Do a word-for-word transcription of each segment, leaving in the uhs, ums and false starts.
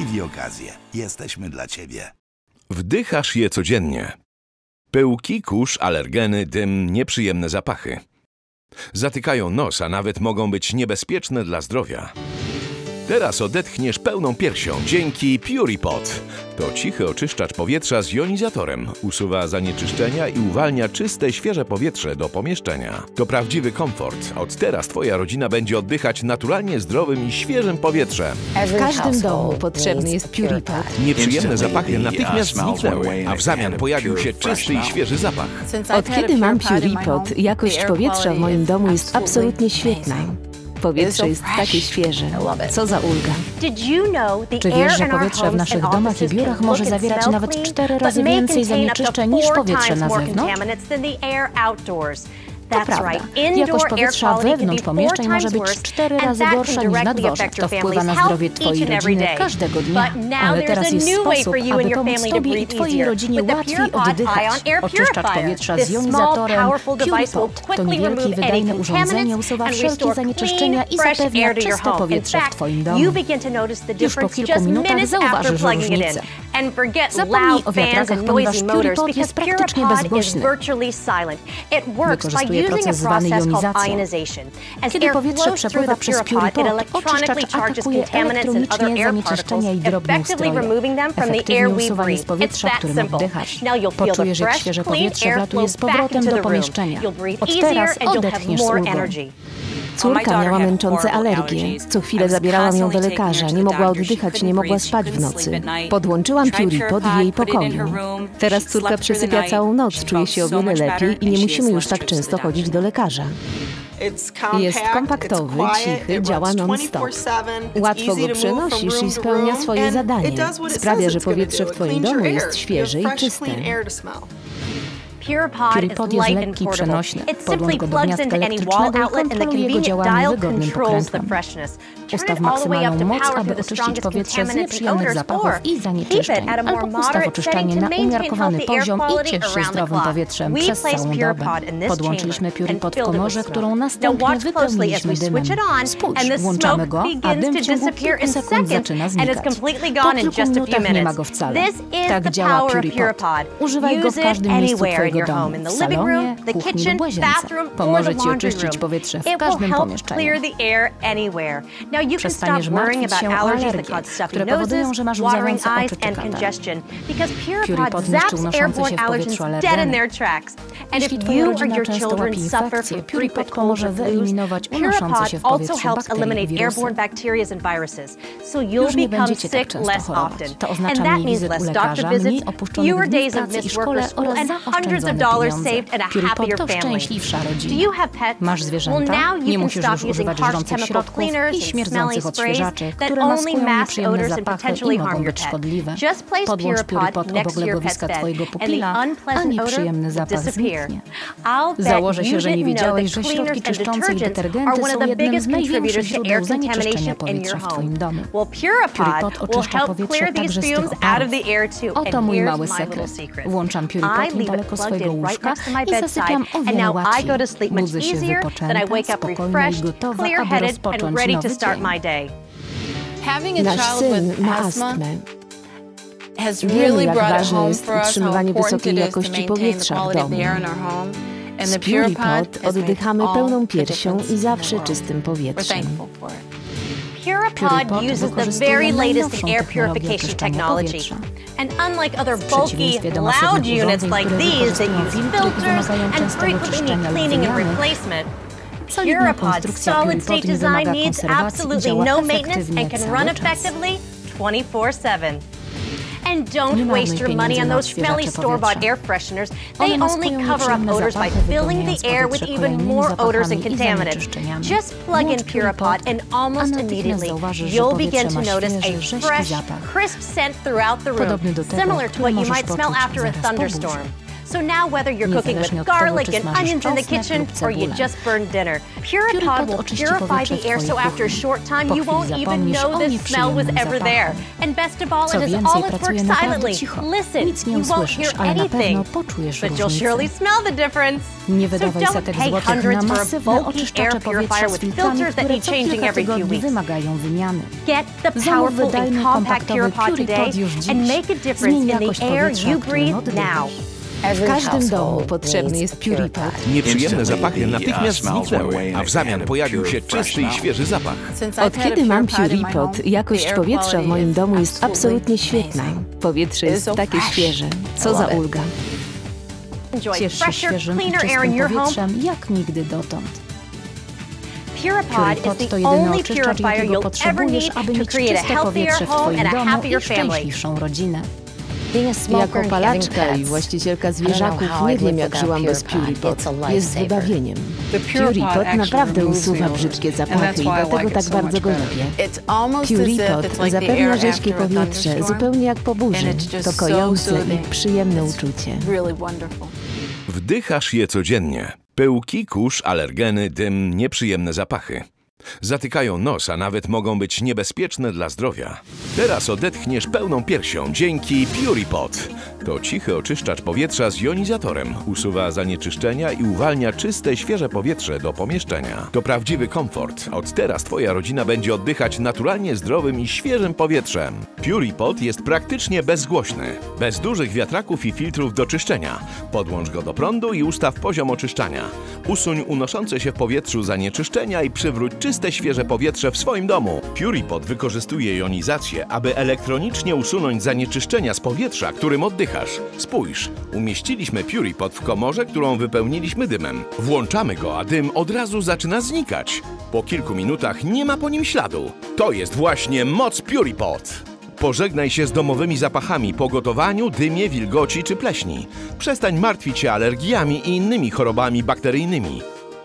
T V Okazje. Jesteśmy dla Ciebie. Wdychasz je codziennie. Pył, kikusz, alergeny, dym, nieprzyjemne zapachy. Zatykają nos, a nawet mogą być niebezpieczne dla zdrowia. Teraz odetchniesz pełną piersią dzięki PuriPod. To cichy oczyszczacz powietrza z jonizatorem. Usuwa zanieczyszczenia i uwalnia czyste, świeże powietrze do pomieszczenia. To prawdziwy komfort. Od teraz Twoja rodzina będzie oddychać naturalnie zdrowym i świeżym powietrzem. W każdym domu potrzebny jest PuriPod. Nieprzyjemne zapachy natychmiast zniknęły, a w zamian pojawił się czysty i świeży zapach. Od kiedy mam PuriPod, jakość powietrza w moim domu jest absolutnie świetna. Powietrze jest takie świeże. Co za ulga. Czy wiesz, że powietrze w naszych domach i biurach może zawierać nawet cztery razy więcej zanieczyszczeń niż powietrze na zewnątrz? To prawda. Jakość powietrza wewnątrz pomieszczeń może być cztery razy gorsza niż na dworze. To wpływa na zdrowie Twojej rodziny każdego dnia. Ale teraz jest sposób, aby pomóc Tobie i Twojej rodzinie łatwiej oddychać. Oczyszczacz powietrza z jonizatorem PuriPod to niewielkie i wydajne urządzenie, usuwa wszelkie zanieczyszczenia i zapewnia czyste powietrze w Twoim domu. Już po kilku minutach zauważysz różnicę. Zapomnij o wiatrakach, ponieważ PuriPod jest praktycznie bezgłośny. Wykorzystuje proces zwany jonizacją. Kiedy powietrze przepływa przez PuriPod, oczyszczacz atakuje elektronicznie zanieczyszczenia i drobne ustroje. Efektywnie usuwanie z powietrza, którym oddychasz. Poczujesz, jak świeże powietrze wlatuje z powrotem do pomieszczenia. Od teraz odetchniesz z ulgą. Córka miała męczące alergie. Co chwilę zabierałam ją do lekarza. Nie mogła oddychać, nie mogła spać w nocy. Podłączyłam PuriPod w jej pokoju. Teraz córka przesypia całą noc, czuje się o wiele lepiej i nie musimy już tak często chodzić do lekarza. Jest kompaktowy, cichy, działa non-stop. Łatwo go przenosisz i spełnia swoje zadanie. Sprawia, że powietrze w Twoim domu jest świeże i czyste. PuriPod jest lekki i przenośny. Podłącz go do gniazdka elektrycznego i kontroluj jego działanie wygodnym pokrętłem. Ustaw maksymalną moc, aby oczyścić powietrze z nieprzyjemnych zapachów i zanieczyszczeń, albo ustaw oczyszczanie na umiarkowany poziom i ciesz się zdrowym powietrzem przez całą dobę. Podłączyliśmy PuriPod w komorze, którą następnie wypełniliśmy dymem. Spójrz, włączamy go, a dym w ciągu kilku sekund zaczyna znikać. Po kilku minutach nie ma go wcale. Tak działa PuriPod. Używaj go w każdym miejscu Twojego domu, w salonie, kuchni lub łazience. Pomoże Ci oczyścić powietrze w każdym pomieszczeniu. Przestaniesz martwić się o alergie, które powodują, że masz łzawiące oczy czy katar. PuriPod niszczy unoszące się w powietrzu alergeny. Jeśli Twoja rodzina często łapie infekcje, PuriPod pomoże wyeliminować unoszące się w powietrzu bakterie i wirusy. Już nie będziecie tak często chorować. To oznacza mniej wizyt u lekarza, mniej opuszczonych dni w pracy i szkole oraz zaoszczędzone pieniądze. PuriPod to szczęśliwsza rodzina. Masz zwierzęta? Nie musisz już używać żrących środków i śmierdzących odświeżaczy, które maskują nieprzyjemne zapachy i mogą być szkodliwe. Podłącz PuriPod obok legowiska Twojego pupila, a nieprzyjemny zapach zniknie. Założę się, że nie wiedziałeś, że środki czyszczące i detergenty są jednym z największych źródeł zanieczyszczenia powietrza w Twoim domu. PuriPod oczyszcza powietrze także z tych oparów. Oto mój mały sekret. Włączam PuriPod niedaleko swojego łóżka i zasypiam o wiele łatwiej. Budzę się wypoczęta, spokojna i gotowa, aby rozpocząć nowy dzień. Nasz syn ma astmę. Wiemy, jak ważne jest utrzymywanie wysokiej jakości powietrza w domu. Z PuriPod oddychamy pełną piersią i zawsze czystym powietrzem. PuriPod wykorzystuje najnowszą technologię oczyszczania powietrza. W przeciwieństwie do masywnych urządzeń, które wykorzystują filtry i wymagają częstego czyszczenia lub wymiany, solidna konstrukcja PuriPod nie wymaga konserwacji i działa efektywnie cały czas. Nie marnuj pieniędzy na odświeżacze powietrza. One maskują nieprzyjemne zapachy, wypełniając powietrze kolejnymi zapachami i zanieczyszczeniami. Włącz PuriPod, a natychmiast zauważysz, że powietrze ma świeży, rześki zapach, podobny do tego, który możesz poczuć zaraz po burzy. So now whether you're cooking with garlic and onions in the kitchen or you just burned dinner, PuriPod will purify the air so after a short time you won't even know this smell was ever there. And best of all, it is all at work silently. Listen, you won't hear anything, but you'll surely smell the difference. So don't pay hundreds for a bulky air purifier with filters that need changing every few weeks. Get the powerful and compact PuriPod today and make a difference in the air you breathe now. W każdym domu potrzebny jest PuriPod. Nieprzyjemne zapachy natychmiast zniknęły, a w zamian pojawił się czysty i świeży zapach. Od kiedy mam PuriPod, jakość powietrza w moim domu jest absolutnie świetna. Powietrze jest takie świeże. Co za ulga. Ciesz się świeżym i czystym powietrzem jak nigdy dotąd. PuriPod to jedyny oczyszczacz, jakiego potrzebujesz, aby mieć czyste powietrze w twoim domu i szczęśliwszą rodzinę. Jako palaczka i właścicielka zwierzaków nie wiem, jak żyłam bez PuriPod. Jest wybawieniem. PuriPod naprawdę usuwa brzydkie zapachy i dlatego tak bardzo go lubię. PuriPod zapewnia rzeźkie powietrze, zupełnie jak po burzy. To kojące i przyjemne uczucie. Wdychasz je codziennie. Pyłki, kurz, alergeny, dym, nieprzyjemne zapachy. Zatykają nos, a nawet mogą być niebezpieczne dla zdrowia. Teraz odetchniesz pełną piersią dzięki PuriPod. To cichy oczyszczacz powietrza z jonizatorem. Usuwa zanieczyszczenia i uwalnia czyste, świeże powietrze do pomieszczenia. To prawdziwy komfort. Od teraz twoja rodzina będzie oddychać naturalnie zdrowym i świeżym powietrzem. PuriPod jest praktycznie bezgłośny. Bez dużych wiatraków i filtrów do czyszczenia. Podłącz go do prądu i ustaw poziom oczyszczania. Usuń unoszące się w powietrzu zanieczyszczenia i przywróć czyste, świeże powietrze w swoim domu. PuriPod wykorzystuje jonizację, aby elektronicznie usunąć zanieczyszczenia z powietrza, którym oddychasz. Spójrz, umieściliśmy PuriPod w komorze, którą wypełniliśmy dymem. Włączamy go, a dym od razu zaczyna znikać. Po kilku minutach nie ma po nim śladu. To jest właśnie moc PuriPod. Pożegnaj się z domowymi zapachami po gotowaniu, dymie, wilgoci czy pleśni. Przestań martwić się alergiami i innymi chorobami bakteryjnymi.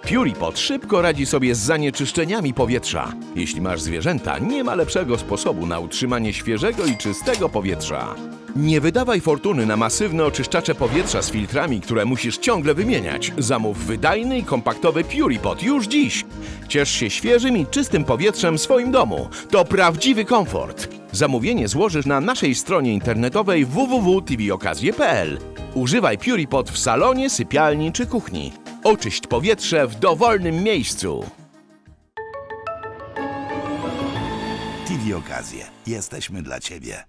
PuriPod szybko radzi sobie z zanieczyszczeniami powietrza. Jeśli masz zwierzęta, nie ma lepszego sposobu na utrzymanie świeżego i czystego powietrza. Nie wydawaj fortuny na masywne oczyszczacze powietrza z filtrami, które musisz ciągle wymieniać. Zamów wydajny i kompaktowy PuriPod już dziś. Ciesz się świeżym i czystym powietrzem w swoim domu. To prawdziwy komfort. Zamówienie złożysz na naszej stronie internetowej w w w kropka t v okazje kropka p l. Używaj PuriPod w salonie, sypialni czy kuchni. Oczyść powietrze w dowolnym miejscu. T V Okazje. Jesteśmy dla ciebie.